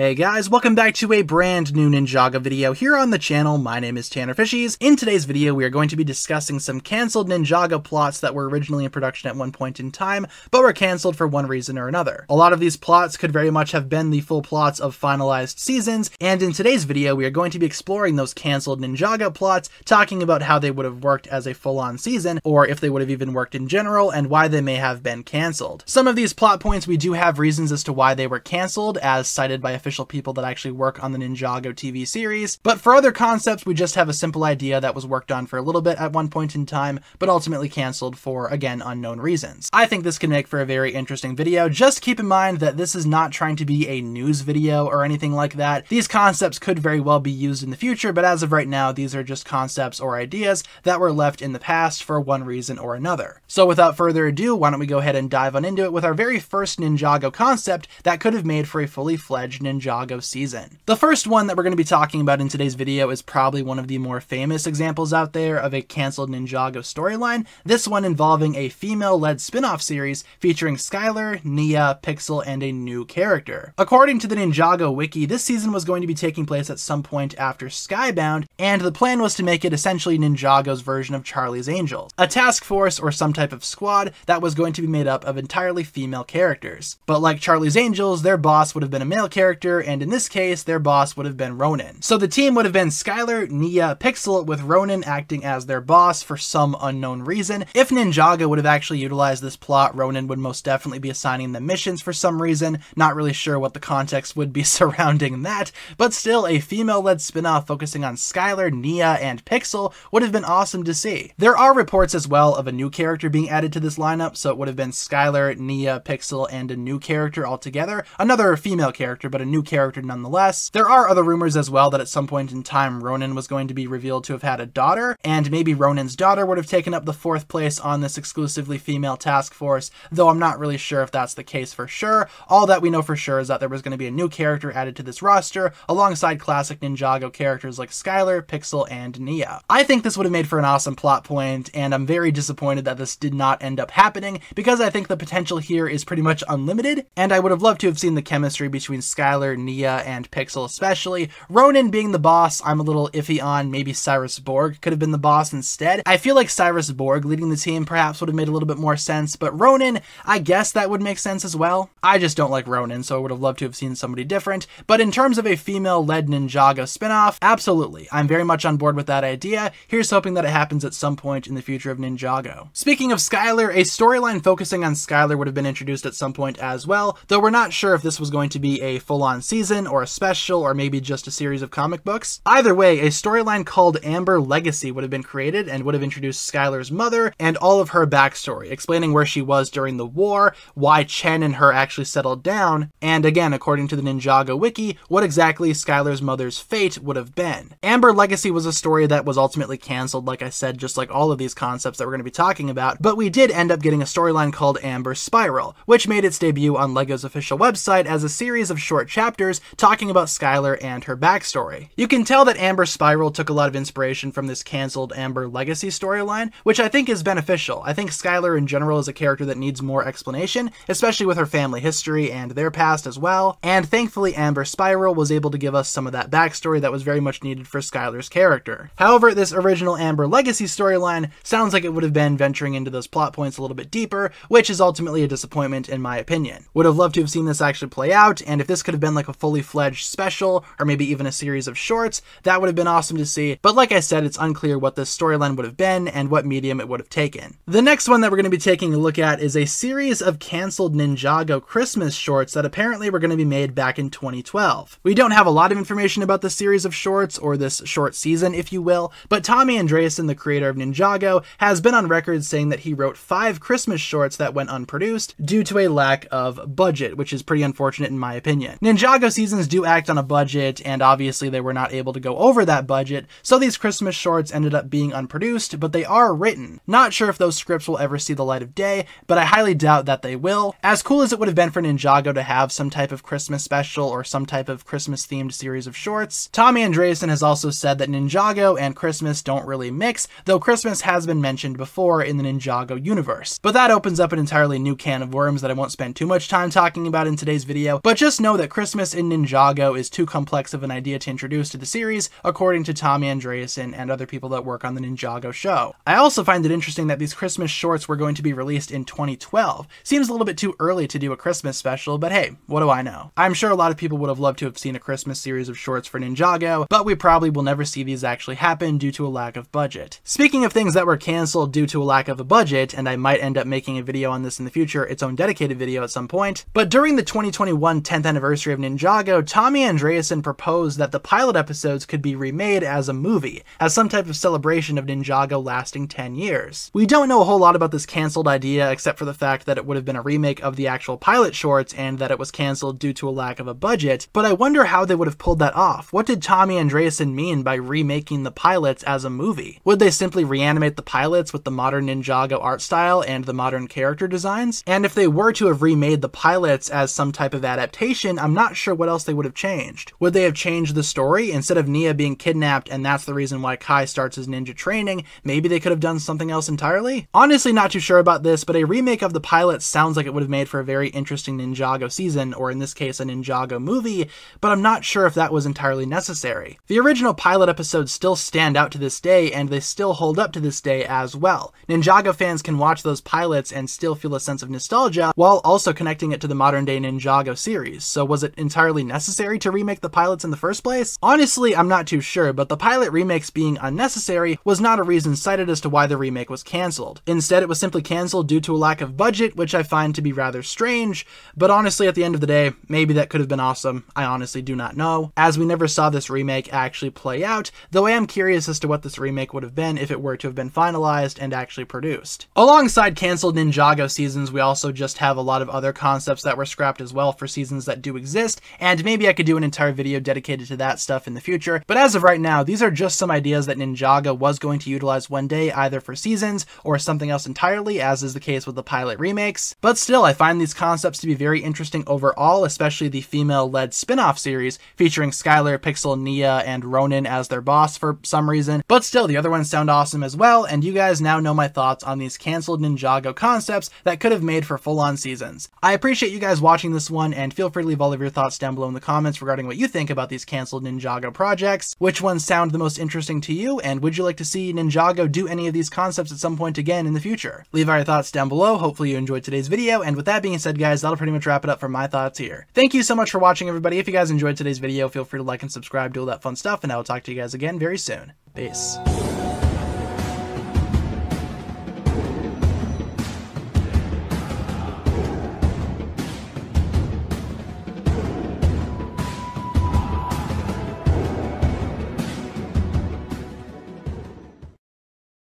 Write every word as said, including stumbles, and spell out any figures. Hey guys, welcome back to a brand new Ninjago video here on the channel. My name is Tanner Fishies. In today's video, we are going to be discussing some cancelled Ninjago plots that were originally in production at one point in time, but were cancelled for one reason or another. A lot of these plots could very much have been the full plots of finalized seasons, and in today's video, we are going to be exploring those cancelled Ninjago plots, talking about how they would have worked as a full-on season, or if they would have even worked in general, and why they may have been cancelled. Some of these plot points, we do have reasons as to why they were cancelled, as cited by a official people that actually work on the Ninjago T V series, but for other concepts we just have a simple idea that was worked on for a little bit at one point in time, but ultimately cancelled for, again, unknown reasons. I think this can make for a very interesting video. Just keep in mind that this is not trying to be a news video or anything like that. These concepts could very well be used in the future, but as of right now these are just concepts or ideas that were left in the past for one reason or another. So without further ado, why don't we go ahead and dive on into it with our very first Ninjago concept that could have made for a fully fledged Ninjago season. The first one that we're going to be talking about in today's video is probably one of the more famous examples out there of a cancelled Ninjago storyline, this one involving a female-led spin-off series featuring Skylar, Nia, Pixel, and a new character. According to the Ninjago wiki, this season was going to be taking place at some point after Skybound, and the plan was to make it essentially Ninjago's version of Charlie's Angels, a task force or some type of squad that was going to be made up of entirely female characters. But like Charlie's Angels, their boss would have been a male character, and in this case, their boss would have been Ronin. So the team would have been Skylar, Nia, Pixel, with Ronin acting as their boss for some unknown reason. If Ninjago would have actually utilized this plot, Ronin would most definitely be assigning them missions for some reason. Not really sure what the context would be surrounding that, but still, a female-led spin-off focusing on Skylar, Nia, and Pixel would have been awesome to see. There are reports as well of a new character being added to this lineup, so it would have been Skylar, Nia, Pixel, and a new character altogether. Another female character, but a new character nonetheless. There are other rumors as well that at some point in time Ronin was going to be revealed to have had a daughter, and maybe Ronin's daughter would have taken up the fourth place on this exclusively female task force, though I'm not really sure if that's the case for sure. All that we know for sure is that there was going to be a new character added to this roster alongside classic Ninjago characters like Skylar, Pixel, and Nia. I think this would have made for an awesome plot point, and I'm very disappointed that this did not end up happening, because I think the potential here is pretty much unlimited, and I would have loved to have seen the chemistry between Skylar, Nia, and Pixel especially. Ronin being the boss, I'm a little iffy on. Maybe Cyrus Borg could have been the boss instead. I feel like Cyrus Borg leading the team perhaps would have made a little bit more sense, but Ronin, I guess that would make sense as well. I just don't like Ronin, so I would have loved to have seen somebody different, but in terms of a female-led Ninjago spin-off, absolutely. I'm very much on board with that idea. Here's hoping that it happens at some point in the future of Ninjago. Speaking of Skylar, a storyline focusing on Skylar would have been introduced at some point as well, though we're not sure if this was going to be a full-on season or a special or maybe just a series of comic books. Either way, a storyline called Amber Legacy would have been created and would have introduced Skylar's mother and all of her backstory, explaining where she was during the war, why Chen and her actually settled down, and again, according to the Ninjago wiki, what exactly Skylar's mother's fate would have been. Amber Legacy was a story that was ultimately cancelled, like I said, just like all of these concepts that we're going to be talking about, but we did end up getting a storyline called Amber Spiral, which made its debut on LEGO's official website as a series of short chapters chapters talking about Skylar and her backstory. You can tell that Amber Spiral took a lot of inspiration from this cancelled Amber Legacy storyline, which I think is beneficial. I think Skylar in general is a character that needs more explanation, especially with her family history and their past as well, and thankfully Amber Spiral was able to give us some of that backstory that was very much needed for Skylar's character. However, this original Amber Legacy storyline sounds like it would have been venturing into those plot points a little bit deeper, which is ultimately a disappointment in my opinion. Would have loved to have seen this actually play out, and if this could have been like a fully fledged special or maybe even a series of shorts, that would have been awesome to see, but like I said, it's unclear what this storyline would have been and what medium it would have taken. The next one that we're going to be taking a look at is a series of cancelled Ninjago Christmas shorts that apparently were going to be made back in twenty twelve. We don't have a lot of information about this series of shorts, or this short season if you will, but Tommy Andreasen, the creator of Ninjago, has been on record saying that he wrote five Christmas shorts that went unproduced due to a lack of budget, which is pretty unfortunate in my opinion. Ninjago Ninjago seasons do act on a budget, and obviously they were not able to go over that budget, so these Christmas shorts ended up being unproduced, but they are written. Not sure if those scripts will ever see the light of day, but I highly doubt that they will. As cool as it would have been for Ninjago to have some type of Christmas special or some type of Christmas-themed series of shorts, Tommy Andreasen has also said that Ninjago and Christmas don't really mix, though Christmas has been mentioned before in the Ninjago universe. But that opens up an entirely new can of worms that I won't spend too much time talking about in today's video, but just know that Christmas Christmas in Ninjago is too complex of an idea to introduce to the series, according to Tommy Andreasen and other people that work on the Ninjago show. I also find it interesting that these Christmas shorts were going to be released in twenty twelve. Seems a little bit too early to do a Christmas special, but hey, what do I know? I'm sure a lot of people would have loved to have seen a Christmas series of shorts for Ninjago, but we probably will never see these actually happen due to a lack of budget. Speaking of things that were cancelled due to a lack of a budget, and I might end up making a video on this in the future, its own dedicated video at some point, but during the twenty twenty-one tenth anniversary of Ninjago, Tommy Andreasen proposed that the pilot episodes could be remade as a movie, as some type of celebration of Ninjago lasting ten years. We don't know a whole lot about this cancelled idea except for the fact that it would have been a remake of the actual pilot shorts and that it was cancelled due to a lack of a budget, but I wonder how they would have pulled that off. What did Tommy Andreasen mean by remaking the pilots as a movie? Would they simply reanimate the pilots with the modern Ninjago art style and the modern character designs? And if they were to have remade the pilots as some type of adaptation, I'm not sure what else they would have changed. Would they have changed the story? Instead of Nia being kidnapped and that's the reason why Kai starts his ninja training, maybe they could have done something else entirely? Honestly, not too sure about this, but a remake of the pilots sounds like it would have made for a very interesting Ninjago season, or in this case, a Ninjago movie, but I'm not sure if that was entirely necessary. The original pilot episodes still stand out to this day, and they still hold up to this day as well. Ninjago fans can watch those pilots and still feel a sense of nostalgia, while also connecting it to the modern-day Ninjago series, so was it entirely necessary to remake the pilots in the first place? Honestly, I'm not too sure, but the pilot remakes being unnecessary was not a reason cited as to why the remake was cancelled. Instead, it was simply cancelled due to a lack of budget, which I find to be rather strange, but honestly, at the end of the day, maybe that could have been awesome. I honestly do not know, as we never saw this remake actually play out, though I am curious as to what this remake would have been if it were to have been finalized and actually produced. Alongside cancelled Ninjago seasons, we also just have a lot of other concepts that were scrapped as well for seasons that do exist, and maybe I could do an entire video dedicated to that stuff in the future, but as of right now, these are just some ideas that Ninjago was going to utilize one day, either for seasons or something else entirely, as is the case with the pilot remakes. But still, I find these concepts to be very interesting overall, especially the female-led spin-off series featuring Skylar, Pixel, Nia, and Ronin as their boss for some reason, but still, the other ones sound awesome as well, and you guys now know my thoughts on these cancelled Ninjago concepts that could have made for full-on seasons. I appreciate you guys watching this one, and feel free to leave all of your thoughts down below in the comments regarding what you think about these cancelled Ninjago projects, which ones sound the most interesting to you, and would you like to see Ninjago do any of these concepts at some point again in the future? Leave all your thoughts down below, hopefully you enjoyed today's video, and with that being said guys, that'll pretty much wrap it up for my thoughts here. Thank you so much for watching everybody. If you guys enjoyed today's video, feel free to like and subscribe, do all that fun stuff, and I will talk to you guys again very soon. Peace.